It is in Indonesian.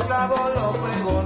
esclavo lo pregó.